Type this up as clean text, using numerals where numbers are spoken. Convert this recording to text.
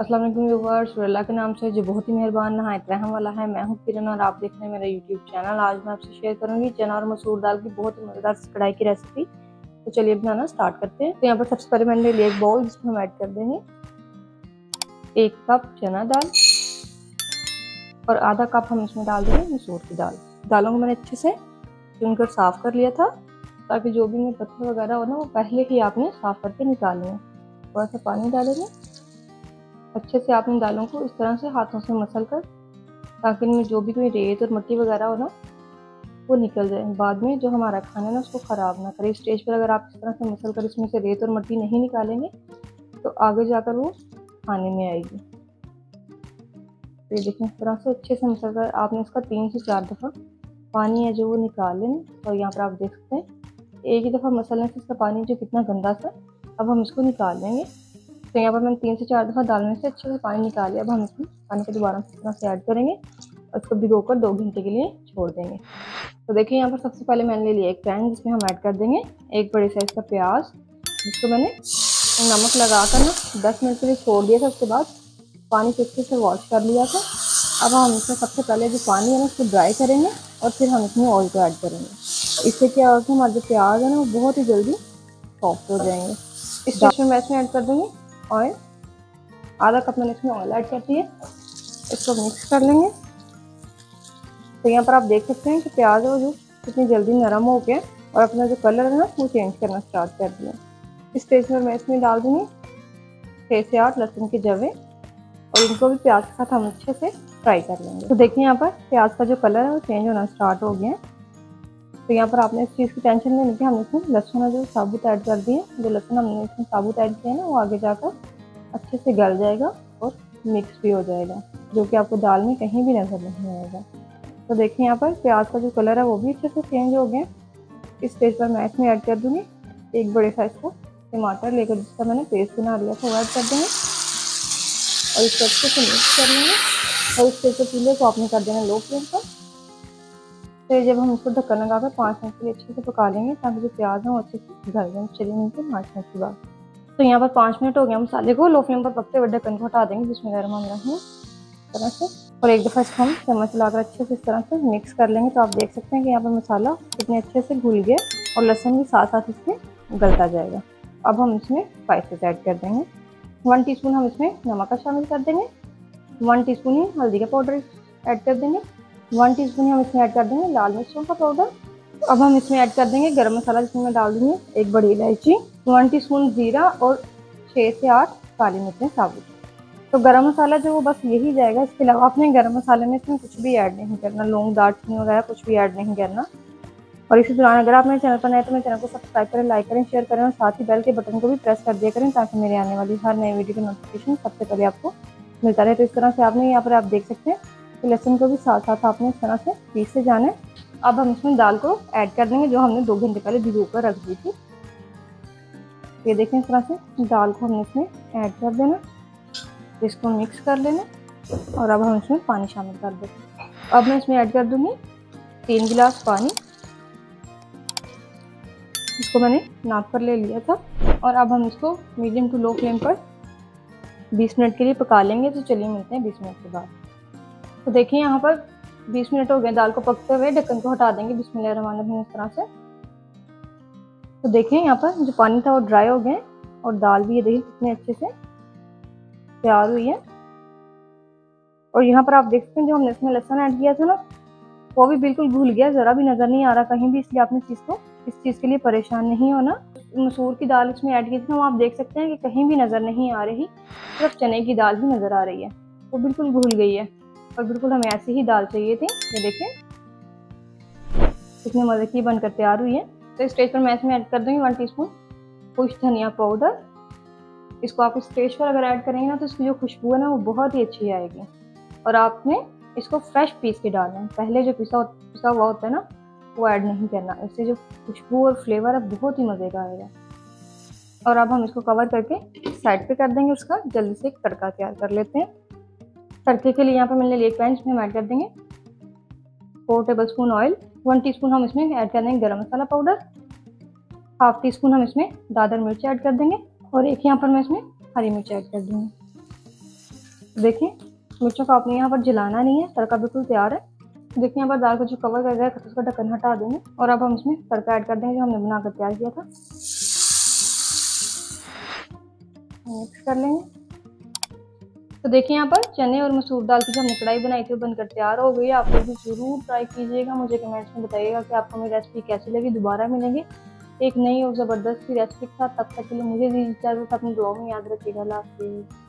अस्सलाम वालेकुम व्यूअर्स, अल्लाह के नाम से जो बहुत ही मेहरबान नहायत रहम वाला है। मैं हूँ किरण और आप देख रहे हैं मेरा YouTube चैनल। आज मैं आपसे शेयर करूँगी चना और मसूर दाल की बहुत ही मज़ेदार कढ़ाई की रेसिपी। तो चलिए बनाना स्टार्ट करते हैं। तो यहाँ पर सबसे पहले मैंने लिए एक बाउल जिसमें हम ऐड कर देंगे 1 कप चना दाल और ½ कप हम इसमें डाल देंगे मसूर की दाल। दालों को मैंने अच्छे से चुनकर साफ़ कर लिया था ताकि जो भी पत्थर वगैरह हो ना वो पहले ही आपने साफ़ करके निकाल लें। थोड़ा सा पानी डालेंगे, अच्छे से आपने दालों को इस तरह से हाथों से मसल कर ताकि इनमें जो भी कोई रेत और मिट्टी वगैरह हो ना वो निकल जाए, बाद में जो हमारा खाना है ना उसको ख़राब ना करे। स्टेज पर अगर आप इस तरह से मसल कर इसमें से रेत और मिट्टी नहीं निकालेंगे तो आगे जाकर वो खाने में आएगी। तो ये देखिए, इस तरह से अच्छे से मसल कर आपने इसका 3 से 4 दफ़ा पानी है जो वो निकाल लें। और यहाँ पर आप देख सकते हैं एक ही दफ़ा मसलने से इसका पानी जो कितना गंदा सा, अब हम इसको निकाल लेंगे। तो यहाँ पर मैंने 3 से 4 दफ़ा डालने से अच्छे से पानी निकाल लिया। अब हम इसमें पानी को दोबारा इस तरह से ऐड करेंगे और इसको भिगोकर 2 घंटे के लिए छोड़ देंगे। तो देखिए, यहाँ पर सबसे पहले मैंने ले लिया एक पैन जिसमें हम ऐड कर देंगे 1 बड़े साइज़ का प्याज जिसको मैंने नमक लगा कर ना 10 मिनट के लिए छोड़ दिया था। उसके बाद पानी से अच्छे से वॉश कर लिया था। अब हम इसमें सबसे पहले जो पानी है ना उसको ड्राई करेंगे और फिर हम इसमें ऑयल को ऐड करेंगे। इससे क्या होगा, हमारे जो प्याज है ना वो बहुत ही जल्दी सॉफ्ट हो जाएंगे। इस डाल में मैं इसमें ऐड कर दूँगी ऑयल। ½ कप मैंने इसमें ऑयल ऐड करती है। इसको मिक्स कर लेंगे। तो यहाँ पर आप देख सकते हैं कि प्याज है जो कितनी जल्दी नरम हो गया और अपना जो कलर है ना वो चेंज करना स्टार्ट कर दिया। इस स्टेज पर मैं इसमें डाल दूँगी 6 से 8 लहसुन के जवे और इनको भी प्याज के साथ हम अच्छे से फ्राई कर लेंगे। तो देखिए, यहाँ पर प्याज का जो कलर है वो चेंज होना स्टार्ट हो गया। तो यहाँ पर आपने इस चीज़ की टेंशन नहीं लेनी कि हमने इसमें लहसुन जो साबुत ऐड कर दिए। जो लहसुन हमने इसमें साबुत ऐड किया है ना वो आगे जाकर अच्छे से गल जाएगा और मिक्स भी हो जाएगा, जो कि आपको दाल में कहीं भी नज़र नहीं आएगा। तो देखिए, यहाँ पर प्याज का जो कलर है वो भी अच्छे से चेंज हो गया। इस स्टेज पर मैं इसमें ऐड कर दूँगी 1 बड़े साइज़ का टमाटर लेकर जिसका मैंने पेस्ट बना लिया था वो ऐड कर देंगे और इसको अच्छे से मिक्स कर लेंगे। और इस स्टेज पर चूल्हे को आपने कर देना लो फ्लेम पर। फिर जब हम इसको ढक्कन लगाकर 5 मिनट के लिए अच्छे से पका लेंगे ताकि जो प्याज है वो अच्छे से गल जाए। चलिए मिलते हैं 5 मिनट के बाद। तो यहाँ पर 5 मिनट हो गया। मसाले को लो फ्लेम पर पकते हुए ढक्कन को हटा देंगे जिसमें गर्म हम रहे हैं इस तरह से। और एक दफ़ा इसको हम चम्मच लगाकर अच्छे से इस तरह से मिक्स कर लेंगे। तो आप देख सकते हैं कि यहाँ पर मसाला कितने अच्छे से घुल गया और लहसुन भी साथ साथ इसमें गलता जाएगा। अब हम इसमें स्पाइसेस ऐड कर देंगे। 1 टीस्पून हम इसमें नमक का शामिल कर देंगे, 1 टीस्पून ही हल्दी का पाउडर ऐड कर देंगे, 1 टीस्पून हम इसमें ऐड कर देंगे लाल मिर्चों का पाउडर। अब हम इसमें ऐड कर देंगे गरम मसाला जिसमें मैं डाल दूँगी 1 बड़ी इलायची, 1 टीस्पून जीरा और 6 से 8 काली मिर्चें साबुत। तो गरम मसाला जो वो बस यही जाएगा, इसके अलावा आपने गरम मसाले में इसमें कुछ भी ऐड नहीं करना, लौंग दालचीनी वगैरह कुछ भी ऐड नहीं करना। और इसी दौरान अगर आप मेरे चैनल पर नए तो मेरे चैनल को सब्सक्राइब करें, लाइक करें, शेयर करें और साथ ही बेल के बटन को भी प्रेस कर दिया करें ताकि मेरे आने वाली हर नई वीडियो का नोटिफिकेशन सबसे पहले आपको मिलता रहे। तो इस तरह से आपने यहाँ पर आप देख सकते हैं तो लहसुन को भी साथ साथ आपने इस तरह से पीसते जाना है। अब हम इसमें दाल को ऐड कर देंगे जो हमने 2 घंटे पहले भिगो कर रख दी थी। ये देखें, इस तरह से दाल को हमने इसमें ऐड कर देना, इसको मिक्स कर लेना और अब हम इसमें पानी शामिल कर देंगे। अब मैं इसमें ऐड कर दूँगी 3 गिलास पानी, इसको मैंने नाप कर ले लिया था। और अब हम इसको मीडियम टू लो फ्लेम पर 20 मिनट के लिए पका लेंगे। तो चलिए मिलते हैं 20 मिनट के बाद। तो देखिए, यहाँ पर 20 मिनट हो गए दाल को पकते हुए, ढक्कन को हटा देंगे बिस्मिल्लाहिर्रहमानिर्रहीम इस तरह से। तो देखिए, यहाँ पर जो पानी था वो ड्राई हो गया और दाल भी ये देखिए कितने अच्छे से तैयार हुई है। और यहाँ पर आप देख सकते हैं जो हमने इसमें लहसुन ऐड किया था ना वो भी बिल्कुल घुल गया, ज़रा भी नज़र नहीं आ रहा कहीं भी। इसलिए आपने इस चीज़ के लिए परेशान नहीं होना। मसूर की दाल इसमें ऐड की थी ना वो आप देख सकते हैं कि कहीं भी नज़र नहीं आ रही, सिर्फ चने की दाल भी नज़र आ रही है, वो बिल्कुल घुल गई है। और बिल्कुल हमें ऐसी ही दाल चाहिए थी। ये देखें कितने मज़े की बनकर तैयार हुई है। तो इस स्टेज पर मैं इसमें ऐड कर दूँगी 1 टीस्पून खुश धनिया पाउडर। इसको आप इस स्टेज पर अगर ऐड करेंगे ना तो इसकी जो खुशबू है ना वो बहुत ही अच्छी आएगी। और आपने इसको फ्रेश पीस के डालना है, पहले जो पिसा हुआ होता है ना वो ऐड नहीं करना। इससे जो खुशबू और फ्लेवर है बहुत ही मज़े का आएगा। और अब हम इसको कवर करके साइड पर कर देंगे। उसका जल्दी से एक तड़का तैयार कर लेते हैं। तड़के के लिए यहाँ पर मैंने लिए पैन में हम ऐड कर देंगे 4 टेबलस्पून ऑयल, 1 टीस्पून हम इसमें ऐड कर देंगे गरम मसाला पाउडर, ½ टीस्पून हम इसमें दादर मिर्च ऐड कर देंगे और 1 यहाँ पर मैं इसमें हरी मिर्च ऐड कर दूँगी। देखें मिर्चों को आपने यहाँ पर जलाना नहीं है, तड़का बिल्कुल तैयार है। देखिए यहाँ पर दाल को जो कवर कर गया है उसका ढक्कन हटा देंगे और अब हम इसमें तड़का ऐड कर देंगे जो हमने बनाकर तैयार किया था। मिक्स कर लेंगे। तो देखिए यहाँ पर चने और मसूर दाल की जो हमने कढ़ाई बनाई थी वो बनकर तैयार हो गई है। आप लोग भी जरूर ट्राई कीजिएगा, मुझे कमेंट्स में बताइएगा कि आपको मेरी रेसिपी कैसी लगी। दोबारा मिलेंगे एक नई और ज़बरदस्त की रेसिपी के साथ, तब तक के लिए मुझे दीजिए इजाज़त, अपनी दुआ में याद रखिएगा। अल्लाह हाफिज़।